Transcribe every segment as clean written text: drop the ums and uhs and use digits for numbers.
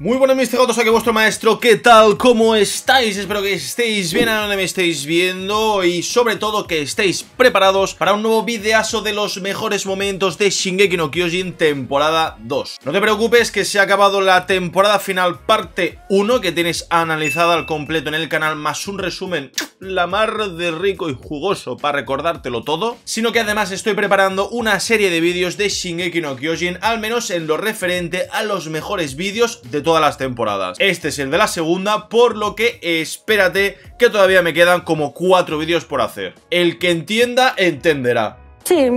Muy buenas mis cigotos, aquí vuestro maestro, ¿qué tal? ¿Cómo estáis? Espero que estéis bien a donde me estéis viendo y sobre todo que estéis preparados para un nuevo videazo de los mejores momentos de Shingeki no Kyojin temporada 2. No te preocupes que se ha acabado la temporada final parte 1 que tienes analizada al completo en el canal, más un resumen la mar de rico y jugoso para recordártelo todo, sino que además estoy preparando una serie de vídeos de Shingeki no Kyojin, al menos en lo referente a los mejores vídeos de todas las temporadas. Este es el de la segunda, por lo que espérate que todavía me quedan como 4 vídeos por hacer. El que entienda, entenderá. Sí.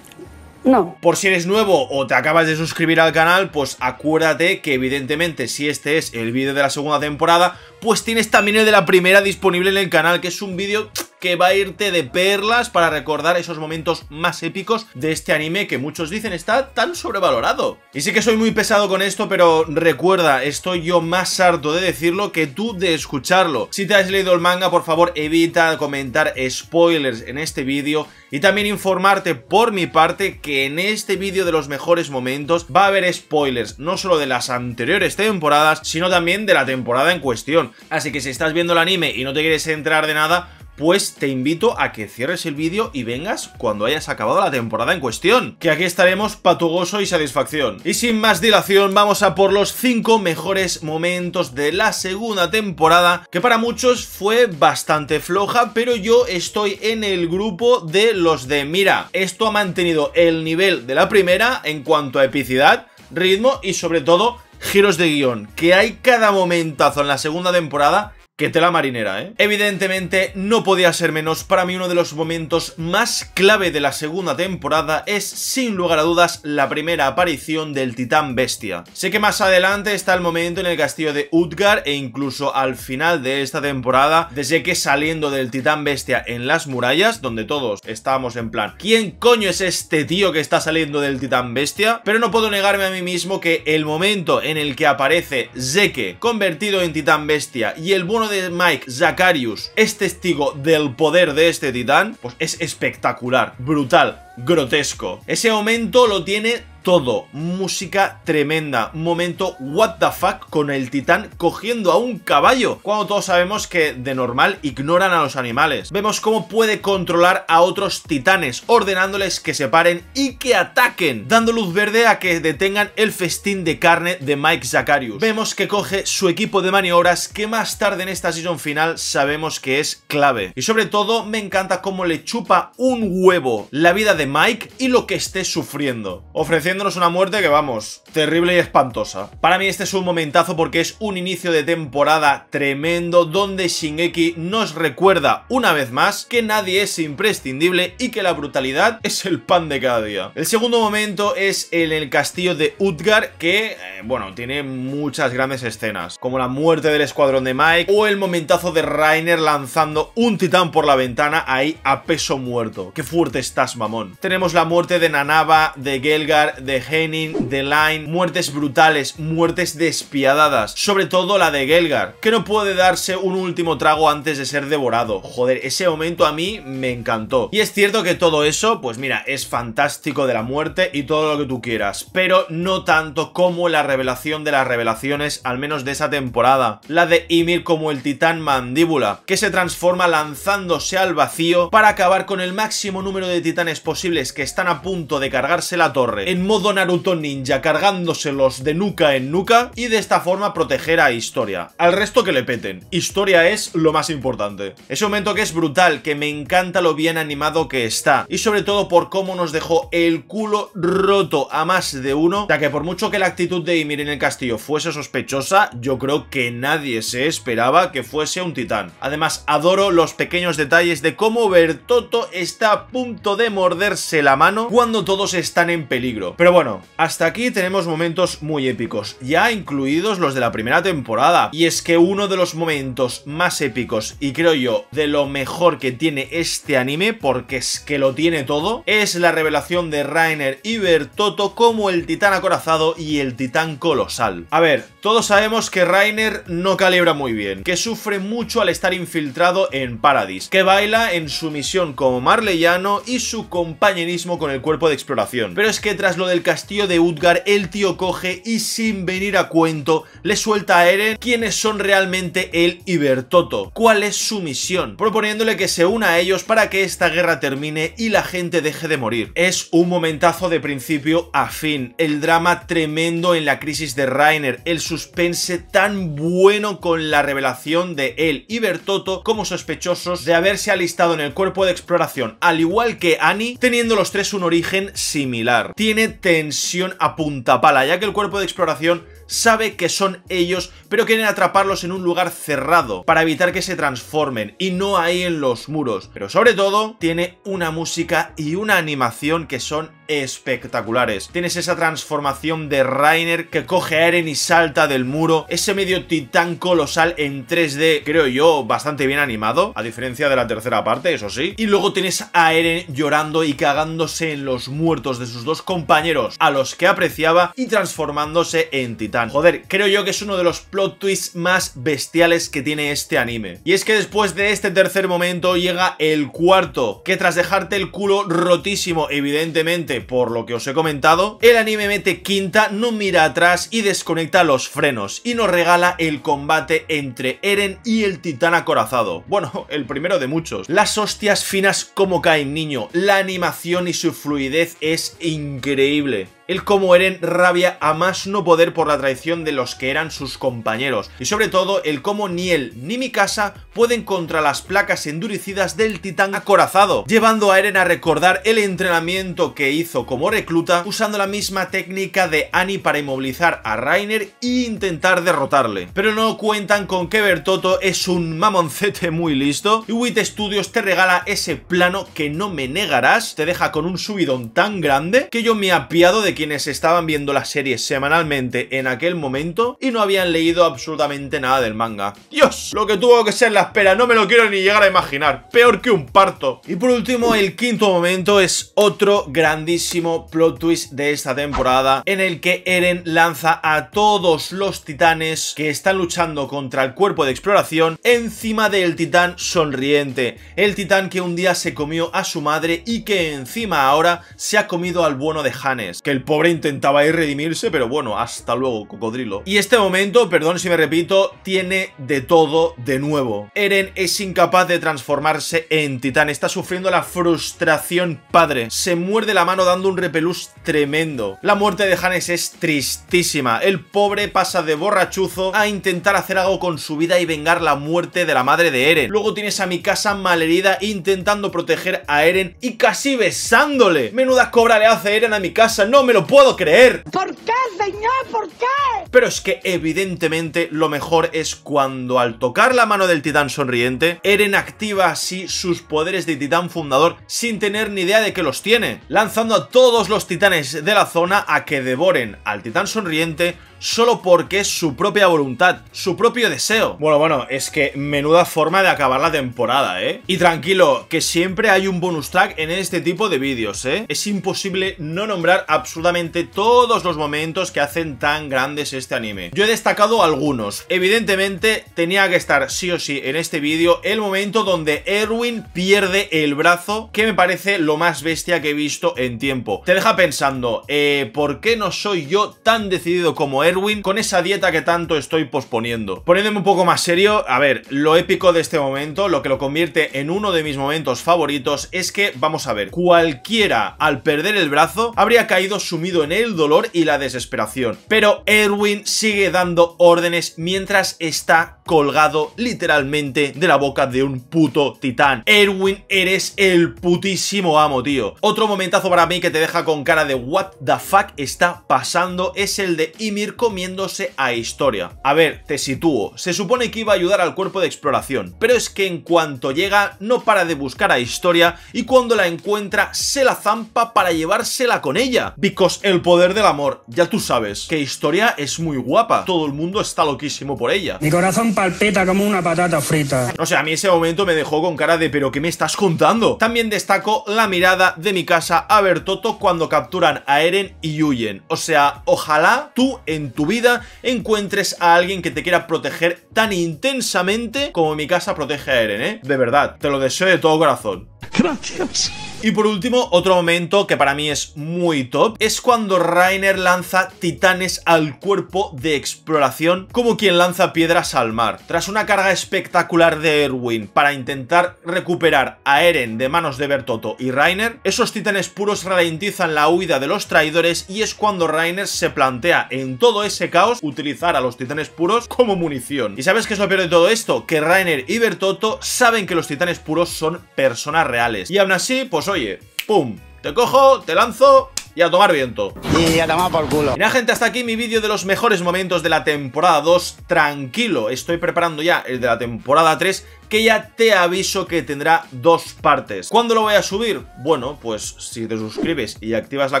No. Por si eres nuevo o te acabas de suscribir al canal, pues acuérdate que evidentemente si este es el vídeo de la segunda temporada, pues tienes también el de la primera disponible en el canal, que es un vídeo que va a irte de perlas para recordar esos momentos más épicos de este anime que muchos dicen está tan sobrevalorado. Y sí que soy muy pesado con esto, pero recuerda, estoy yo más harto de decirlo que tú de escucharlo. Si te has leído el manga, por favor evita comentar spoilers en este vídeo y también informarte por mi parte que en este vídeo de los mejores momentos va a haber spoilers, no solo de las anteriores temporadas, sino también de la temporada en cuestión. Así que si estás viendo el anime y no te quieres enterar de nada, pues te invito a que cierres el vídeo y vengas cuando hayas acabado la temporada en cuestión, que aquí estaremos pa' tu gozo y satisfacción. Y sin más dilación, vamos a por los 5 mejores momentos de la segunda temporada, que para muchos fue bastante floja, pero yo estoy en el grupo de los de, mira, esto ha mantenido el nivel de la primera en cuanto a epicidad, ritmo y sobre todo giros de guión, que hay cada momentazo en la segunda temporada que tela marinera, ¿eh? Evidentemente no podía ser menos. Para mí uno de los momentos más clave de la segunda temporada es sin lugar a dudas la primera aparición del titán bestia. Sé que más adelante está el momento en el castillo de Utgard e incluso al final de esta temporada, desde que saliendo del titán bestia en las murallas, donde todos estábamos en plan ¿quién coño es este tío que está saliendo del titán bestia? Pero no puedo negarme a mí mismo que el momento en el que aparece Zeke convertido en titán bestia y el bueno de Mike Zacharius es testigo del poder de este titán, pues es espectacular, brutal, grotesco. Ese momento lo tiene todo, música tremenda, momento what the fuck con el titán cogiendo a un caballo, cuando todos sabemos que de normal ignoran a los animales. Vemos cómo puede controlar a otros titanes, ordenándoles que se paren y que ataquen, dando luz verde a que detengan el festín de carne de Mike Zacharius. Vemos que coge su equipo de maniobras, que más tarde en esta season final sabemos que es clave. Y sobre todo me encanta cómo le chupa un huevo la vida de Mike y lo que esté sufriendo, ofreciéndonos una muerte que, vamos, terrible y espantosa. Para mí este es un momentazo porque es un inicio de temporada tremendo, donde Shingeki nos recuerda una vez más que nadie es imprescindible y que la brutalidad es el pan de cada día. El segundo momento es en el castillo de Utgard, que, bueno, tiene muchas grandes escenas, como la muerte del escuadrón de Mike o el momentazo de Reiner lanzando un titán por la ventana ahí a peso muerto. ¡Qué fuerte estás, mamón! Tenemos la muerte de Nanaba, de Gelgar, de Henning, de Line, muertes brutales, muertes despiadadas, sobre todo la de Gelgar, que no puede darse un último trago antes de ser devorado. Joder, ese momento a mí me encantó. Y es cierto que todo eso, pues mira, es fantástico de la muerte y todo lo que tú quieras, pero no tanto como la revelación de las revelaciones, al menos de esa temporada, la de Ymir como el titán mandíbula, que se transforma lanzándose al vacío para acabar con el máximo número de titanes posibles que están a punto de cargarse la torre, en modo Naruto ninja, cargándoselos de nuca en nuca, y de esta forma proteger a Historia. Al resto que le peten, Historia es lo más importante. Ese momento que es brutal, que me encanta lo bien animado que está, y sobre todo por cómo nos dejó el culo roto a más de uno, ya que por mucho que la actitud de Ymir en el castillo fuese sospechosa, yo creo que nadie se esperaba que fuese un titán. Además, adoro los pequeños detalles de cómo Bertholdt está a punto de morderse la mano cuando todos están en peligro. Pero bueno, hasta aquí tenemos momentos muy épicos, ya incluidos los de la primera temporada. Y es que uno de los momentos más épicos, y creo yo, de lo mejor que tiene este anime, porque es que lo tiene todo, es la revelación de Reiner y Bertholdt como el titán acorazado y el titán colosal. A ver, todos sabemos que Reiner no calibra muy bien, que sufre mucho al estar infiltrado en Paradis, que baila en su misión como marleyano y su compañero compañerismo con el cuerpo de exploración. Pero es que tras lo del castillo de Utgard, el tío coge y sin venir a cuento le suelta a Eren quiénes son realmente él y Bertholdt, cuál es su misión, proponiéndole que se una a ellos para que esta guerra termine y la gente deje de morir. Es un momentazo de principio a fin, el drama tremendo en la crisis de Reiner, el suspense tan bueno con la revelación de él y Bertholdt como sospechosos de haberse alistado en el cuerpo de exploración, al igual que Annie, teniendo los tres un origen similar. Tiene tensión a puntapala, ya que el cuerpo de exploración sabe que son ellos, pero quieren atraparlos en un lugar cerrado para evitar que se transformen y no ahí en los muros. Pero sobre todo, tiene una música y una animación que son espectaculares. Tienes esa transformación de Reiner que coge a Eren y salta del muro, ese medio titán colosal en 3D, creo yo, bastante bien animado, a diferencia de la tercera parte, eso sí. Y luego tienes a Eren llorando y cagándose en los muertos de sus dos compañeros, a los que apreciaba, y transformándose en titán. Joder, creo yo que es uno de los plot twists más bestiales que tiene este anime. Y es que después de este tercer momento llega el cuarto, que tras dejarte el culo rotísimo, evidentemente, por lo que os he comentado, el anime mete quinta, no mira atrás y desconecta los frenos, y nos regala el combate entre Eren y el titán acorazado. Bueno, el primero de muchos. Las hostias finas como caen, niño, la animación y su fluidez es increíble. El cómo Eren rabia a más no poder por la traición de los que eran sus compañeros. Y sobre todo, el cómo ni él ni Mikasa pueden contra las placas endurecidas del titán acorazado, llevando a Eren a recordar el entrenamiento que hizo como recluta, usando la misma técnica de Annie para inmovilizar a Reiner e intentar derrotarle. Pero no cuentan con que Bertholdt es un mamoncete muy listo, y Wit Studios te regala ese plano que no me negarás, te deja con un subidón tan grande que yo me he apiado de que quienes estaban viendo la serie semanalmente en aquel momento y no habían leído absolutamente nada del manga. Dios, lo que tuvo que ser la espera, no me lo quiero ni llegar a imaginar, peor que un parto. Y por último, el quinto momento es otro grandísimo plot twist de esta temporada, en el que Eren lanza a todos los titanes que están luchando contra el cuerpo de exploración encima del titán sonriente, el titán que un día se comió a su madre y que encima ahora se ha comido al bueno de Hannes, que el pobre intentaba ir redimirse, pero bueno, hasta luego, cocodrilo. Y este momento, perdón si me repito, tiene de todo de nuevo. Eren es incapaz de transformarse en titán, está sufriendo la frustración padre, se muerde la mano dando un repelús tremendo. La muerte de Hannes es tristísima, el pobre pasa de borrachuzo a intentar hacer algo con su vida y vengar la muerte de la madre de Eren. Luego tienes a Mikasa malherida intentando proteger a Eren y casi besándole. Menuda cobra le hace Eren a Mikasa, no me lo puedo creer. ¿Por qué, señor? ¿Por qué? Pero es que evidentemente lo mejor es cuando al tocar la mano del titán sonriente, Eren activa así sus poderes de titán fundador sin tener ni idea de que los tiene, lanzando a todos los titanes de la zona a que devoren al titán sonriente solo porque es su propia voluntad, su propio deseo. Bueno, es que menuda forma de acabar la temporada, ¿eh? Y tranquilo, que siempre hay un bonus track en este tipo de vídeos, ¿eh? Es imposible no nombrar absolutamente todos los momentos que hacen tan grandes este anime. Yo he destacado algunos. Evidentemente, tenía que estar sí o sí en este vídeo el momento donde Erwin pierde el brazo, que me parece lo más bestia que he visto en tiempo. Te deja pensando, ¿por qué no soy yo tan decidido como Erwin con esa dieta que tanto estoy posponiendo? Poniéndome un poco más serio, a ver, lo épico de este momento, lo que lo convierte en uno de mis momentos favoritos, es que, vamos a ver, cualquiera al perder el brazo habría caído sumido en el dolor y la desesperación, pero Erwin sigue dando órdenes mientras está colgado literalmente de la boca de un puto titán. Erwin, eres el putísimo amo, tío. Otro momentazo para mí que te deja con cara de what the fuck está pasando es el de Ymir comiéndose a Historia. A ver, te sitúo. Se supone que iba a ayudar al cuerpo de exploración, pero es que en cuanto llega no para de buscar a Historia y cuando la encuentra se la zampa para llevársela con ella. Because el poder del amor, ya tú sabes que Historia es muy guapa. Todo el mundo está loquísimo por ella. Mi corazón palpita como una patata frita. No sé, a mí ese momento me dejó con cara de ¿pero qué me estás contando? También destaco la mirada de Mikasa a Bertholdt cuando capturan a Eren y huyen. O sea, ojalá tú en tu vida encuentres a alguien que te quiera proteger tan intensamente como Mikasa protege a Eren, ¿eh? De verdad, te lo deseo de todo corazón. Gracias. Y por último, otro momento que para mí es muy top, es cuando Reiner lanza titanes al cuerpo de exploración, como quien lanza piedras al mar. Tras una carga espectacular de Erwin para intentar recuperar a Eren de manos de Bertholdt y Reiner, esos titanes puros ralentizan la huida de los traidores y es cuando Reiner se plantea en todo ese caos utilizar a los titanes puros como munición. ¿Y sabes qué es lo peor de todo esto? Que Reiner y Bertholdt saben que los titanes puros son personas reales. Y aún así, pues oye, ¡pum! Te cojo, te lanzo y a tomar viento. Y a tomar por culo. Mira, gente, hasta aquí mi vídeo de los mejores momentos de la temporada 2. Tranquilo, estoy preparando ya el de la temporada 3, que ya te aviso que tendrá 2 partes. ¿Cuándo lo voy a subir? Bueno, pues si te suscribes y activas la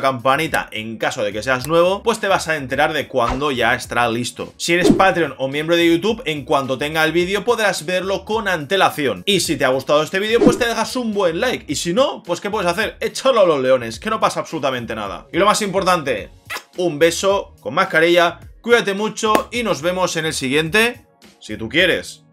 campanita en caso de que seas nuevo, pues te vas a enterar de cuando ya estará listo. Si eres Patreon o miembro de YouTube, en cuanto tenga el vídeo podrás verlo con antelación. Y si te ha gustado este vídeo, pues te dejas un buen like. Y si no, pues ¿qué puedes hacer? Échalo a los leones, que no pasa absolutamente nada. Y lo más importante, un beso, con mascarilla, cuídate mucho y nos vemos en el siguiente, si tú quieres.